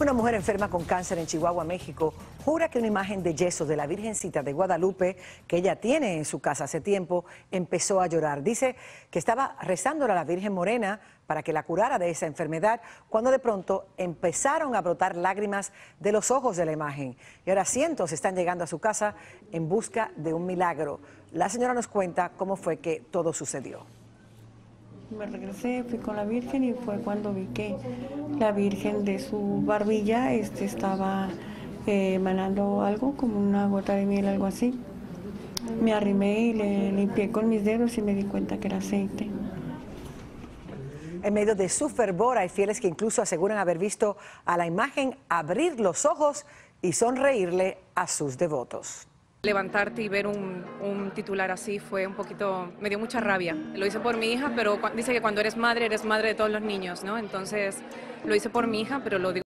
Una mujer enferma con cáncer en Chihuahua, México, jura que una imagen de yeso de la Virgencita de Guadalupe, que ella tiene en su casa hace tiempo, empezó a llorar. Dice que estaba rezándole a la Virgen Morena para que la curara de esa enfermedad, cuando de pronto empezaron a brotar lágrimas de los ojos de la imagen. Y ahora cientos están llegando a su casa en busca de un milagro. La señora nos cuenta cómo fue que todo sucedió. Me regresé, fui con la Virgen y fue cuando vi que la Virgen de su barbilla estaba emanando algo, como una gota de miel, algo así. Me arrimé y le limpié con mis dedos y me di cuenta que era aceite. En medio de su fervor hay fieles que incluso aseguran haber visto a la imagen abrir los ojos y sonreírle a sus devotos. Levantarte y ver un titular así fue un poquito, me dio mucha rabia. Lo hice por mi hija, pero dice que cuando eres madre de todos los niños, ¿no? Entonces lo hice por mi hija, pero lo digo.